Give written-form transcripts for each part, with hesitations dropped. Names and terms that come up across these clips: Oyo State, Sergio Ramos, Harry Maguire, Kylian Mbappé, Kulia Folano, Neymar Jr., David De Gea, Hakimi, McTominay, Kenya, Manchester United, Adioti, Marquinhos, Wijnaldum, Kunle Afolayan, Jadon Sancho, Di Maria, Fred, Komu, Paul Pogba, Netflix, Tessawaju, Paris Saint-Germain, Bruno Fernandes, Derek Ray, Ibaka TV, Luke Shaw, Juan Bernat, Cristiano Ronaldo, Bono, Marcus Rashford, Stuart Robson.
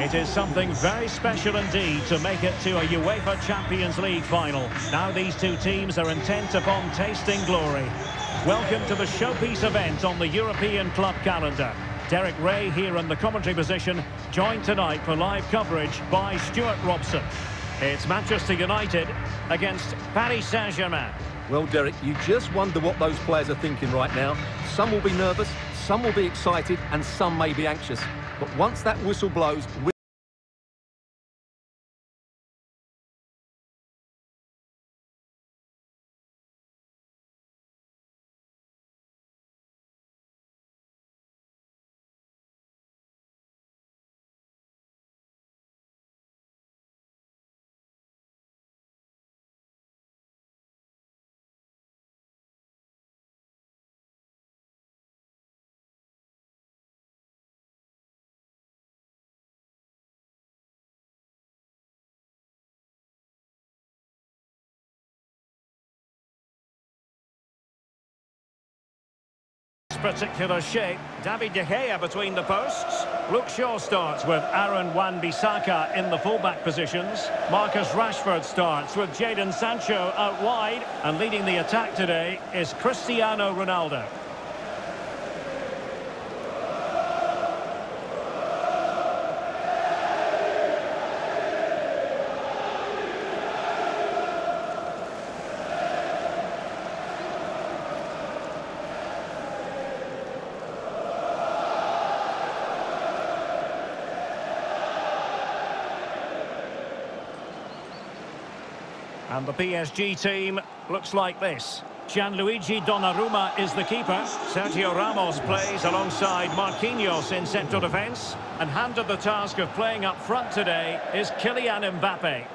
It is something very special indeed to make it to a UEFA Champions League final. Now these two teams are intent upon tasting glory. Welcome to the showpiece event on the European club calendar. Derek Ray here in the commentary position, joined tonight for live coverage by Stuart Robson. It's Manchester United against Paris Saint-Germain. Well, Derek, you just wonder what those players are thinking right now. Some will be nervous, some will be excited, and some may be anxious. But once that whistle blows... particular shape. David De Gea between the posts. Luke Shaw starts with Aaron Wan-Bissaka in the fullback positions. Marcus Rashford starts with Jadon Sancho out wide, and leading the attack today is Cristiano Ronaldo. And the PSG team looks like this. Gianluigi Donnarumma is the keeper. Sergio Ramos plays alongside Marquinhos in central defence. And handed the task of playing up front today is Kylian Mbappé.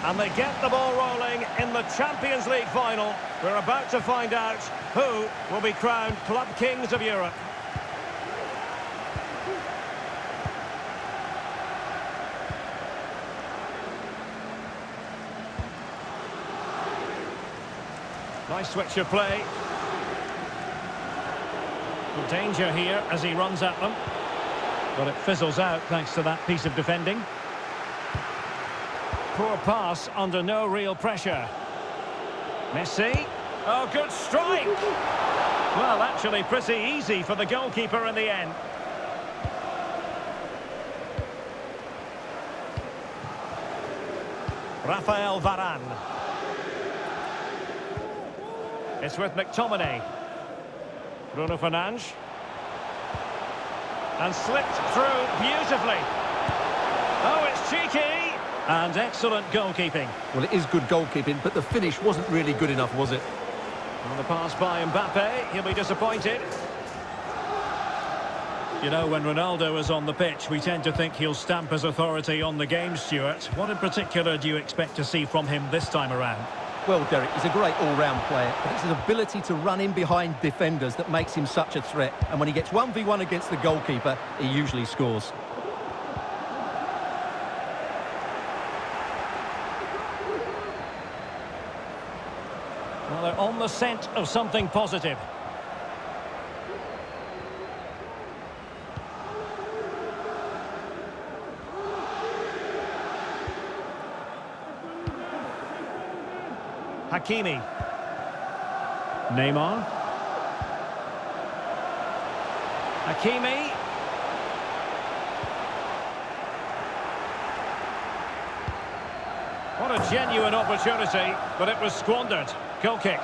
And they get the ball rolling in the Champions League final. We're about to find out who will be crowned Club Kings of Europe. Nice switch of play. Good danger here as he runs at them. But it fizzles out thanks to that piece of defending. Poor pass under no real pressure. Messi. Oh, good strike! Well, actually pretty easy for the goalkeeper in the end. Rafael Varane. It's with McTominay. Bruno Fernandes. And slipped through beautifully. Oh, it's cheeky! And excellent goalkeeping. Well, it is good goalkeeping, but the finish wasn't really good enough, was it? On the pass by Mbappe, he'll be disappointed. You know, when Ronaldo is on the pitch, we tend to think he'll stamp his authority on the game, Stuart. What in particular do you expect to see from him this time around? Well, Derek, he's a great all-round player, but it's his ability to run in behind defenders that makes him such a threat. And when he gets 1v1 against the goalkeeper, he usually scores. Well, they're on the scent of something positive. Hakimi. Neymar. Hakimi. What a genuine opportunity, but it was squandered. Goal kick.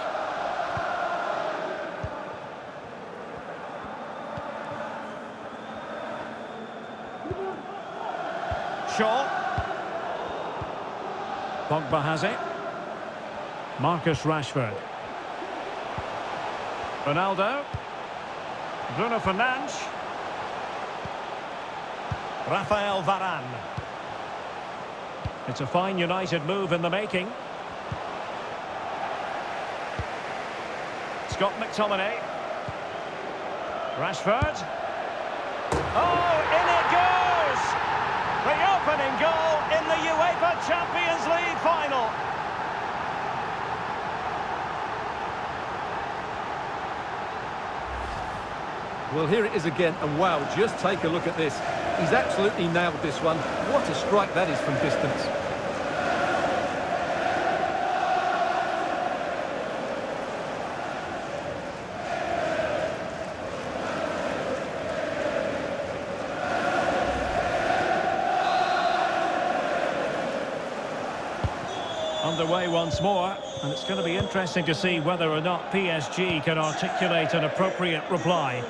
Shaw. Pogba has it. Marcus Rashford. Ronaldo. Bruno Fernandes. Rafael Varane. It's a fine United move in the making. Scott McTominay. Rashford. Oh, in it goes! The opening goal in the UEFA Champions League final. Well, here it is again, and wow, just take a look at this. He's absolutely nailed this one. What a strike that is from distance. Underway once more, and it's going to be interesting to see whether or not PSG can articulate an appropriate reply.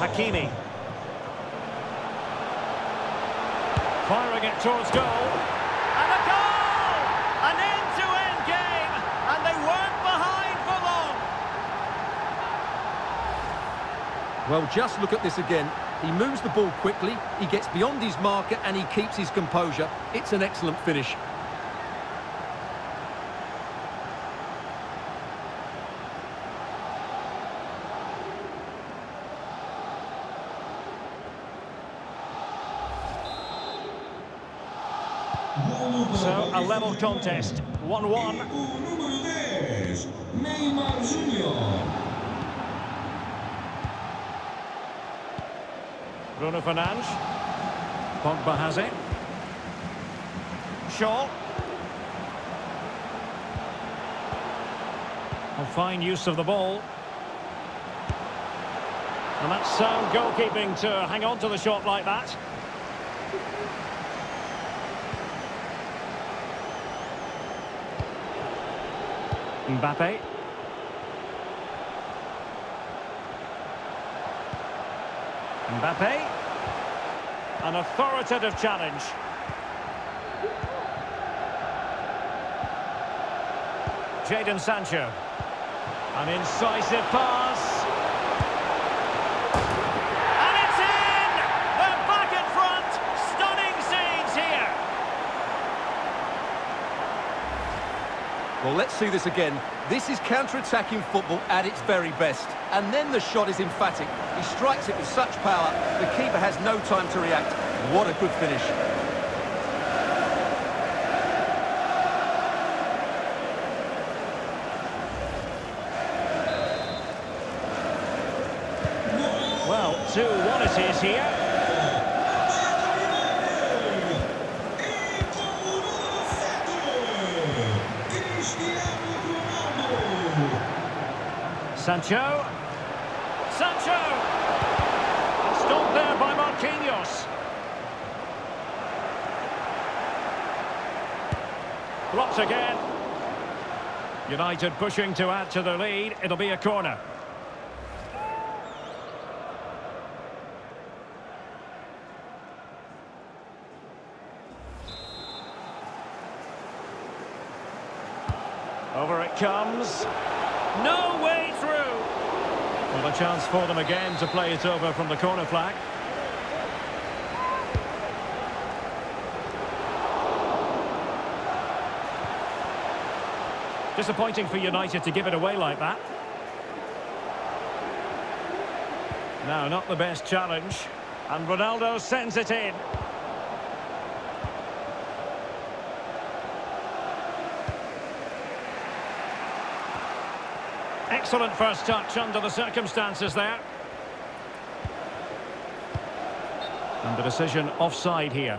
Hakimi firing it towards goal, and a goal! An end-to-end game, and they weren't behind for long. Well, just look at this again. He moves the ball quickly, he gets beyond his marker, and he keeps his composure. It's an excellent finish. So, a level contest. 1-1. Neymar Jr. Bruno Fernandes. Pogba has it. Shaw. A fine use of the ball. And that's sound goalkeeping to hang on to the shot like that. Mbappé. Mbappé, an authoritative challenge. Jadon Sancho, an incisive pass. And it's in! They're back in front, stunning scenes here. Well, let's see this again. This is counter-attacking football at its very best. And then the shot is emphatic. He strikes it with such power, the keeper has no time to react. What a good finish. Well, 2-1 it is here. Sancho! Stopped there by Marquinhos. Blocks again. United pushing to add to the lead. It'll be a corner. Over it comes. No way through. Well, a chance for them again to play it over from the corner flag. Disappointing for United to give it away like that. No, not the best challenge. And Ronaldo sends it in. Excellent first touch under the circumstances there. And the decision offside here.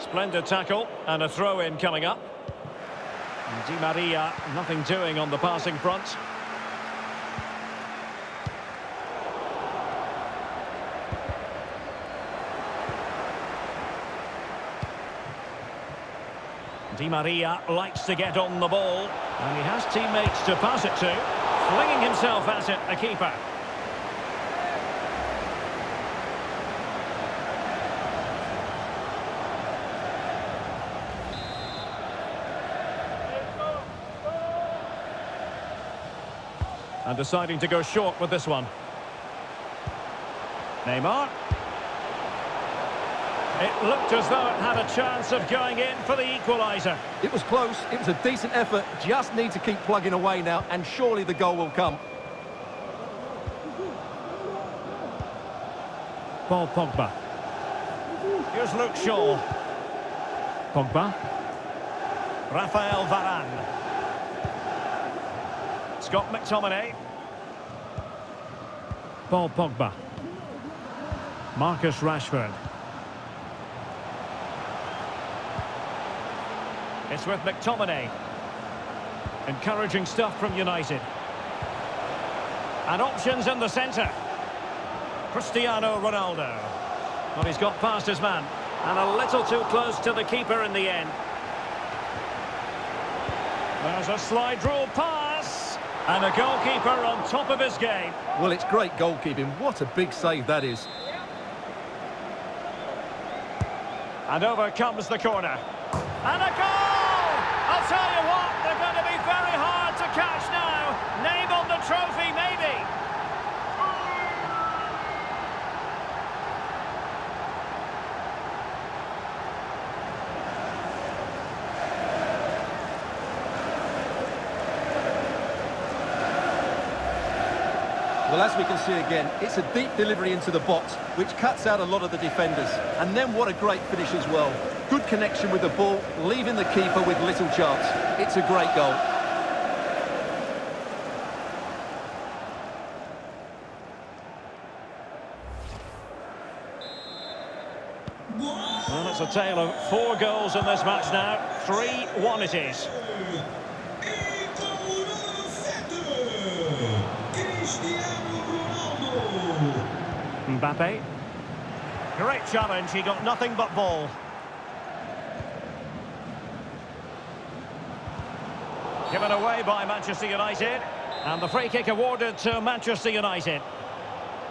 Splendid tackle and a throw-in coming up. Di Maria, nothing doing on the passing front. Di Maria likes to get on the ball, and he has teammates to pass it to, flinging himself at it, the keeper. and deciding to go short with this one. Neymar. It looked as though it had a chance of going in for the equaliser. It was close, it was a decent effort, just need to keep plugging away now, and surely the goal will come. Paul Pogba. Here's Luke Shaw. Pogba. Rafael Varane. Scott McTominay. Paul Pogba. Marcus Rashford. It's with McTominay. Encouraging stuff from United. And options in the centre. Cristiano Ronaldo. Well, he's got past his man. And a little too close to the keeper in the end. There's a slide rule pass. And a goalkeeper on top of his game. Well, it's great goalkeeping. What a big save that is. And over comes the corner. And a goal! I'll tell you what, they're going to be very hard to catch now. Name on the trophy, maybe. Well, as we can see again, it's a deep delivery into the box, which cuts out a lot of the defenders. And then what a great finish as well. Good connection with the ball, leaving the keeper with little chance. It's a great goal. Well, it's a tale of four goals in this match now. 3-1 it is. Mbappé. Great challenge, he got nothing but ball. Given away by Manchester United, and the free kick awarded to Manchester United.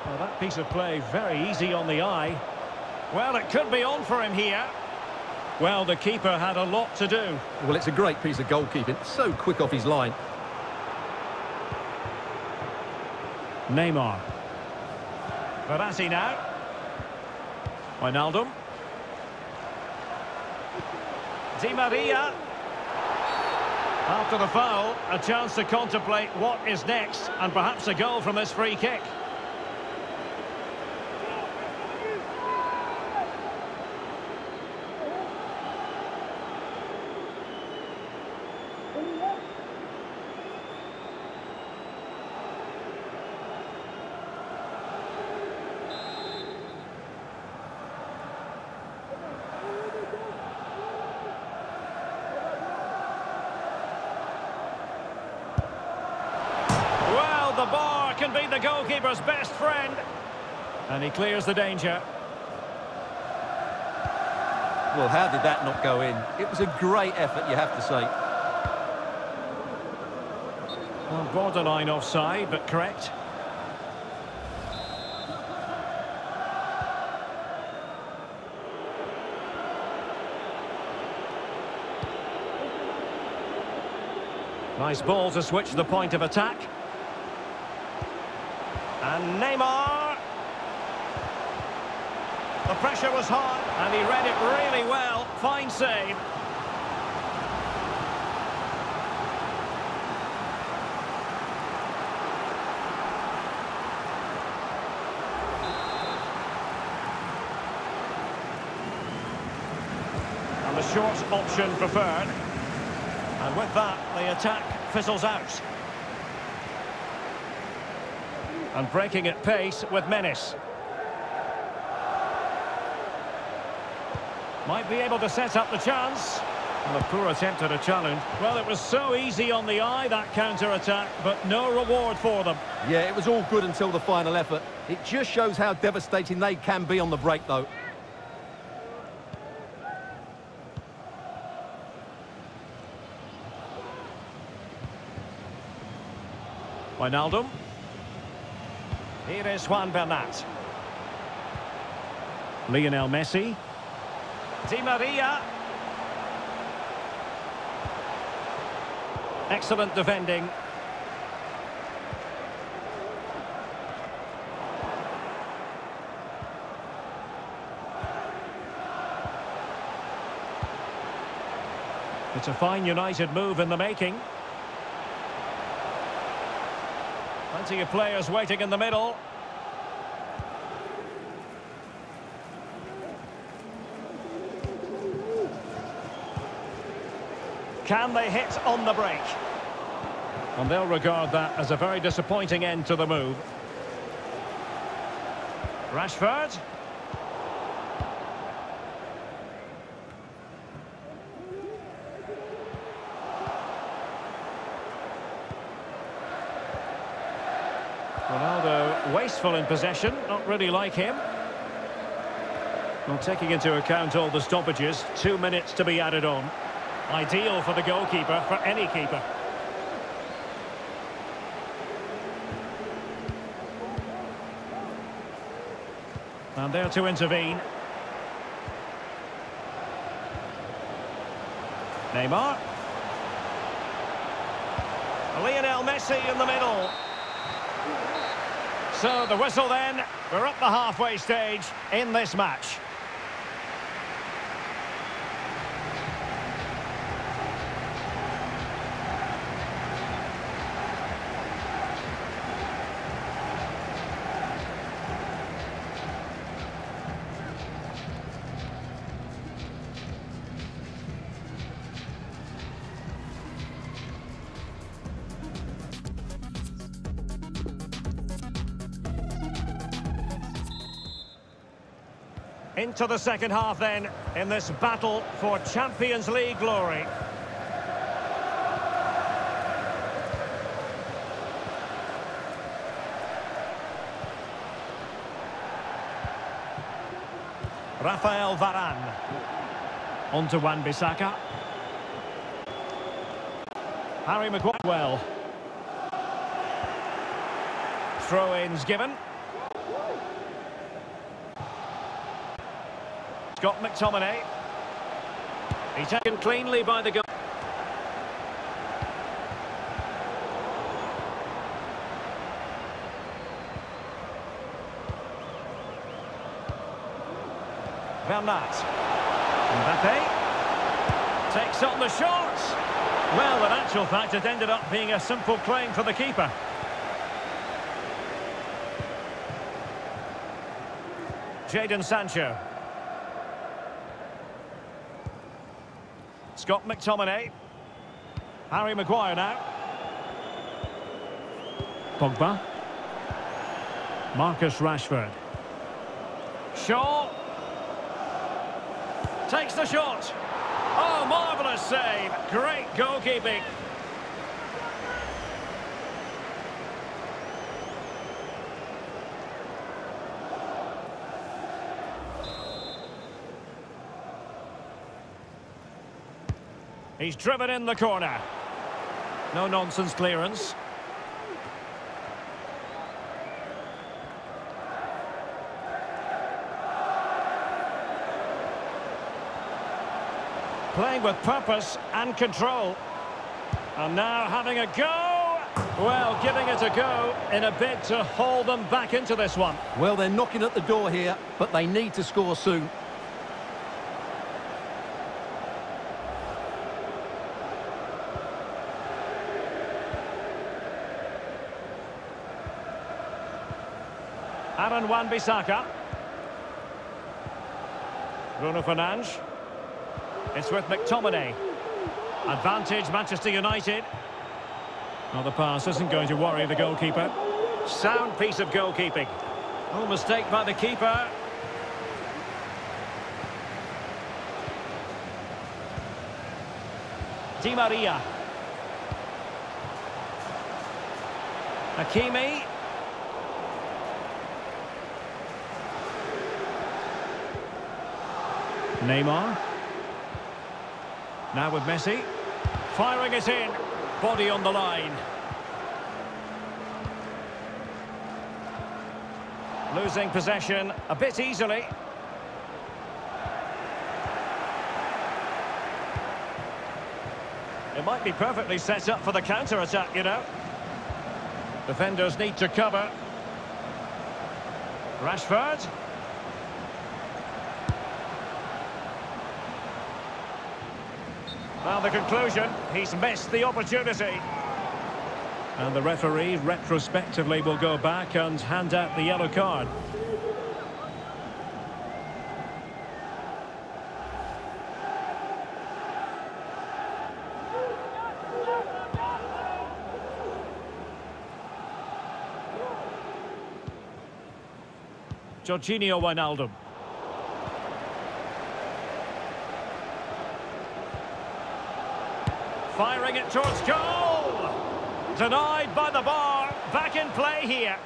Well, that piece of play very easy on the eye. Well, it could be on for him here. Well, the keeper had a lot to do. Well, it's a great piece of goalkeeping, so quick off his line. Neymar. Verratti now. Wijnaldum. Di Maria. After the foul, a chance to contemplate what is next, and perhaps a goal from this free kick. The bar can be the goalkeeper's best friend. And he clears the danger. Well, how did that not go in? It was a great effort, you have to say. Well, borderline offside, but correct. Nice ball to switch the point of attack. And Neymar. The pressure was hard, and he read it really well. Fine save. And the short option preferred. And with that, the attack fizzles out. And breaking at pace with menace. Might be able to set up the chance. And a poor attempt at a challenge. Well, it was so easy on the eye, that counter-attack, but no reward for them. Yeah, it was all good until the final effort. It just shows how devastating they can be on the break, though. Wijnaldum. Here is Juan Bernat. Lionel Messi. Di Maria. Excellent defending. It's a fine United move in the making. Plenty of players waiting in the middle. Can they hit on the break? And they'll regard that as a very disappointing end to the move. Rashford. Ronaldo wasteful in possession, not really like him. Well, taking into account all the stoppages, 2 minutes to be added on. Ideal for the goalkeeper, for any keeper. And there to intervene. Neymar. Lionel Messi in the middle. So the whistle then. We're up the halfway stage in this match. Into the second half then, in this battle for Champions League glory. Rafael Varane. On to Wan-Bissaka. Harry Maguire. Well. Throw-ins given. Got McTominay. He's taken cleanly by the goal. Bernat. Mbappé takes on the shot. Well, in actual fact, it ended up being a simple claim for the keeper. Jadon Sancho. Got McTominay. Harry Maguire now. Pogba. Marcus Rashford. Shaw. Takes the shot. Oh, marvellous save. Great goalkeeping. He's driven in the corner. No-nonsense clearance. Playing with purpose and control. And now having a go. Well, giving it a go in a bid to haul them back into this one. Well, they're knocking at the door here, but they need to score soon. Aaron Wan-Bissaka. Bruno Fernandes. It's with McTominay. Advantage Manchester United. Well, the pass isn't going to worry the goalkeeper. Sound piece of goalkeeping. Oh, mistake by the keeper. Di Maria. Hakimi. Neymar. Now with Messi. Firing it in. Body on the line. Losing possession a bit easily. It might be perfectly set up for the counter-attack, you know. Defenders need to cover. Rashford. Well, the conclusion, he's missed the opportunity. And the referee retrospectively will go back and hand out the yellow card. Jorginho Wijnaldum. Firing it towards goal! Denied by the bar. Back in play here.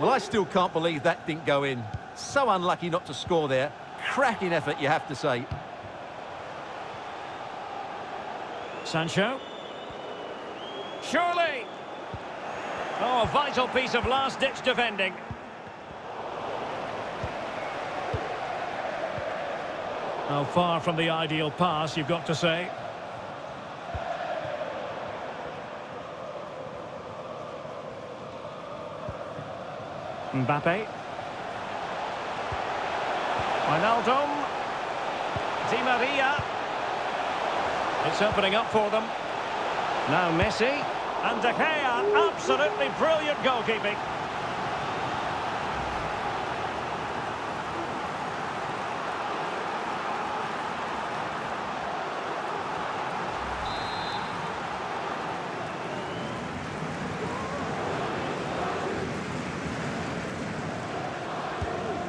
Well, I still can't believe that didn't go in. So unlucky not to score there. Cracking effort, you have to say. Sancho. Surely! Oh, a vital piece of last-ditch defending. How far from the ideal pass, you've got to say. Mbappé. Wijnaldum. Di Maria. It's opening up for them. Now Messi. And De Gea, absolutely brilliant goalkeeping.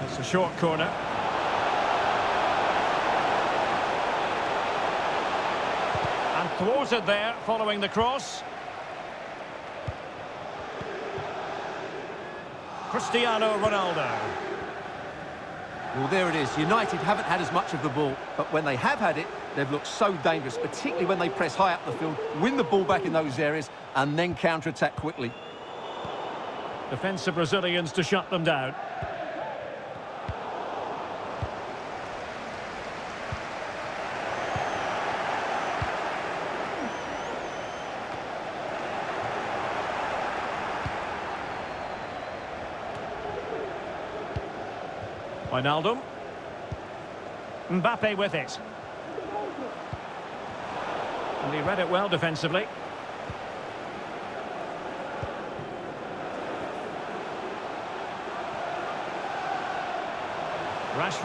It's a short corner. And thwarted there following the cross. Cristiano Ronaldo. Well, there it is. United haven't had as much of the ball, but when they have had it, they've looked so dangerous, particularly when they press high up the field, win the ball back in those areas, and then counter-attack quickly. Defensive Brazilians to shut them down. Wijnaldum. Mbappe with it. And he read it well defensively. Rashford.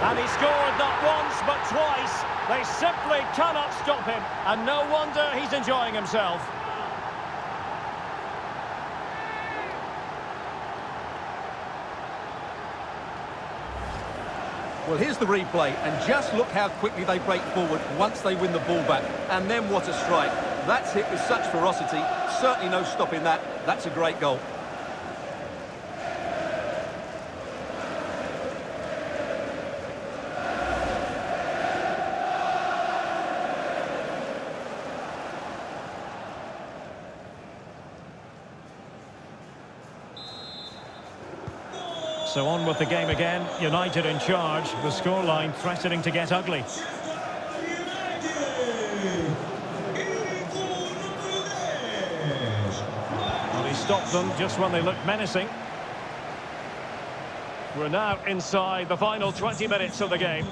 And he scored not once but twice. They simply cannot stop him. And no wonder he's enjoying himself. Well, here's the replay, and just look how quickly they break forward once they win the ball back. And then what a strike. That's hit with such ferocity. Certainly no stopping that. That's a great goal. So on with the game again, United in charge, the scoreline threatening to get ugly. Well, he stopped them just when they looked menacing. We're now inside the final 20 minutes of the game.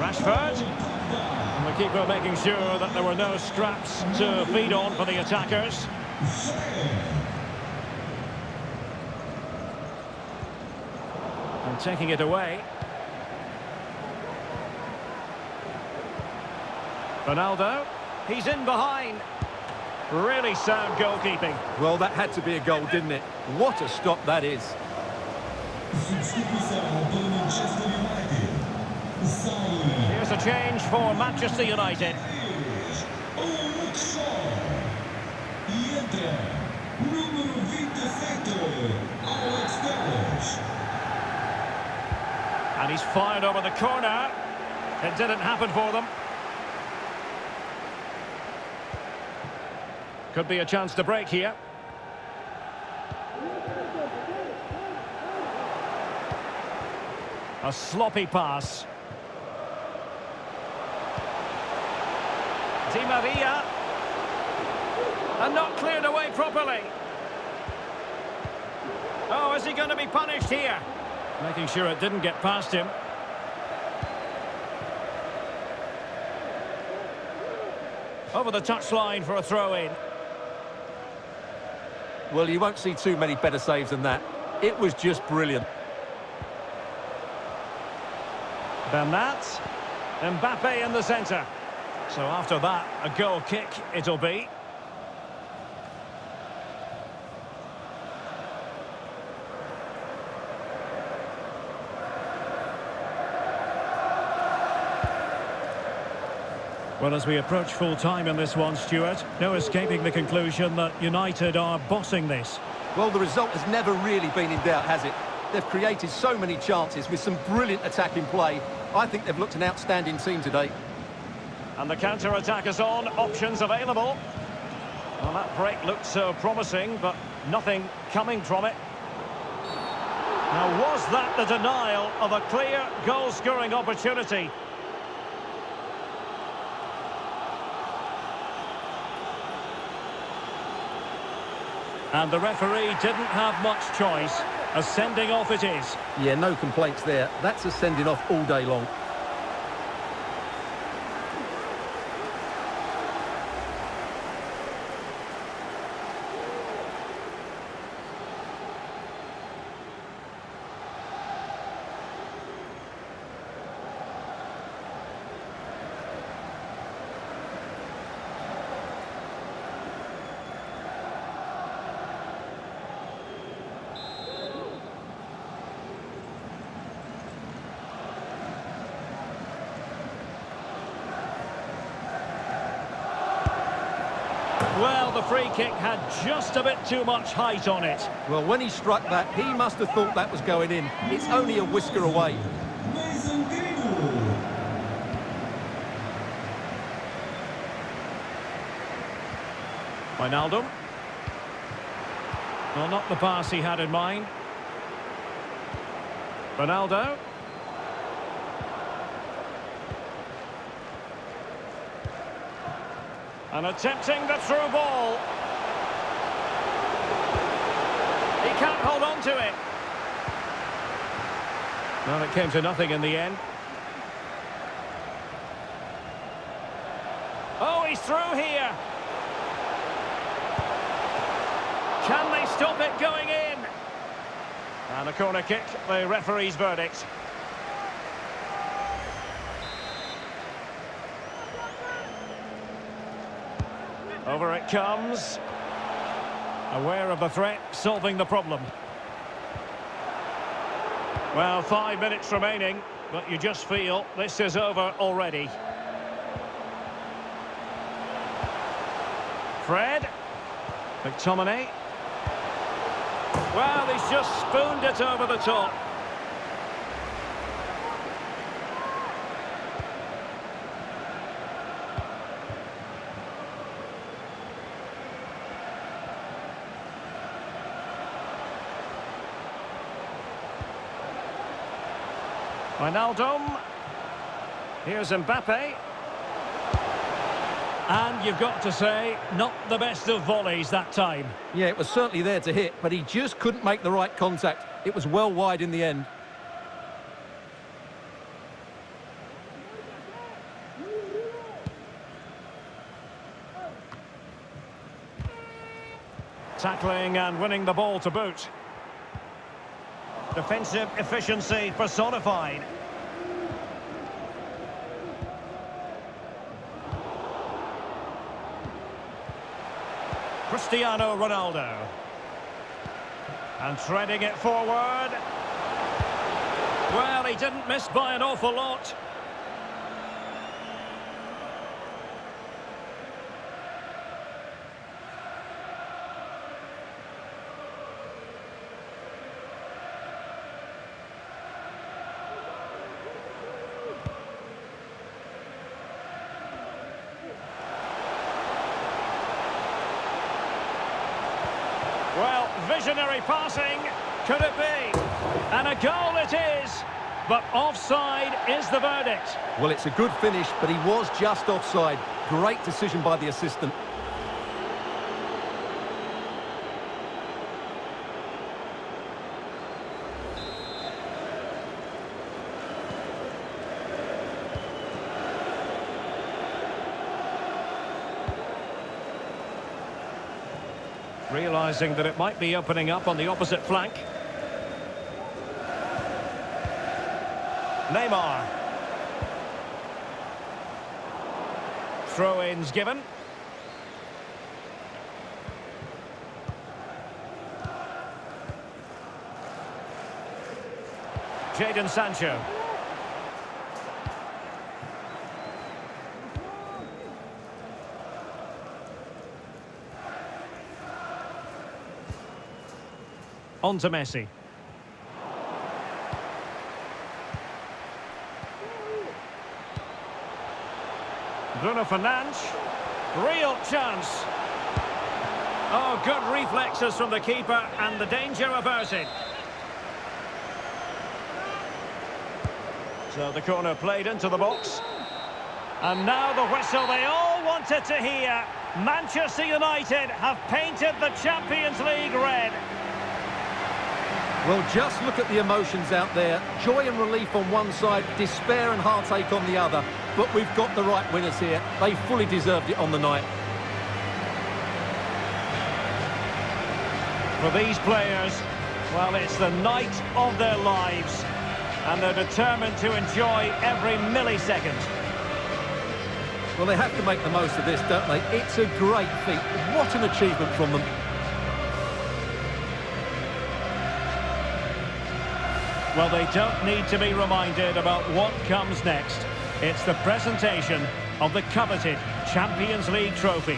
Rashford. And the keeper making sure that there were no scraps to feed on for the attackers. And taking it away. Ronaldo, he's in behind. Really sound goalkeeping. Well, that had to be a goal, didn't it? What a stop that is. Here's a change for Manchester United. Luke Shaw. E entra número 27, Alex Telles. And he's fired over the corner. It didn't happen for them. Could be a chance to break here. A sloppy pass. Di Maria, and not cleared away properly. Oh, is he going to be punished here? Making sure it didn't get past him. Over the touchline for a throw-in. Well, you won't see too many better saves than that. It was just brilliant. Bernat. Mbappé in the centre. So after that, a goal kick it'll be. Well, as we approach full-time in this one, Stuart, no escaping the conclusion that United are bossing this. Well, the result has never really been in doubt, has it? They've created so many chances with some brilliant attacking play. I think they've looked an outstanding team today. And the counter-attack is on, options available. Well, that break looked so promising, but nothing coming from it. Now, was that the denial of a clear goal-scoring opportunity? And the referee didn't have much choice. A sending off it is. Yeah, no complaints there. That's a sending off all day long. Well, the free kick had just a bit too much height on it. Well, when he struck that, he must have thought that was going in. It's only a whisker away. Wijnaldum. Well, not the pass he had in mind. Ronaldo. And attempting the through ball. He can't hold on to it. Well, it came to nothing in the end. Oh, he's through here. Can they stop it going in? And a corner kick, the referee's verdict. Over it comes. Aware of the threat, solving the problem. Well, 5 minutes remaining, but you just feel this is over already. Fred. McTominay. Well, he's just spooned it over the top. Wijnaldum. Here's Mbappe. And you've got to say, not the best of volleys that time. Yeah, it was certainly there to hit, but he just couldn't make the right contact. It was well wide in the end. Tackling and winning the ball to boot. Defensive efficiency personified. Cristiano Ronaldo. And threading it forward. Well, he didn't miss by an awful lot. Well, visionary passing, could it be? And a goal it is, but offside is the verdict. Well, it's a good finish, but he was just offside. Great decision by the assistant. realising that it might be opening up on the opposite flank. Neymar. Throw-ins given. Jadon Sancho. On to Messi. Bruno Fernandes. Real chance. Oh, good reflexes from the keeper and the danger averted. So the corner played into the box. And now the whistle they all wanted to hear. Manchester United have painted the Champions League red. Well, just look at the emotions out there. Joy and relief on one side, despair and heartache on the other. But we've got the right winners here. They fully deserved it on the night. For these players, well, it's the night of their lives. And they're determined to enjoy every millisecond. Well, they have to make the most of this, don't they? It's a great feat. What an achievement from them. Well, they don't need to be reminded about what comes next. It's the presentation of the coveted Champions League trophy.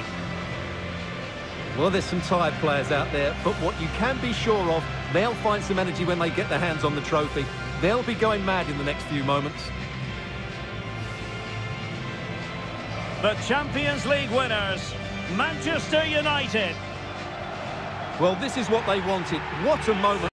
Well, there's some tired players out there, but what you can be sure of, they'll find some energy when they get their hands on the trophy. They'll be going mad in the next few moments. The Champions League winners, Manchester United. Well, this is what they wanted. What a moment.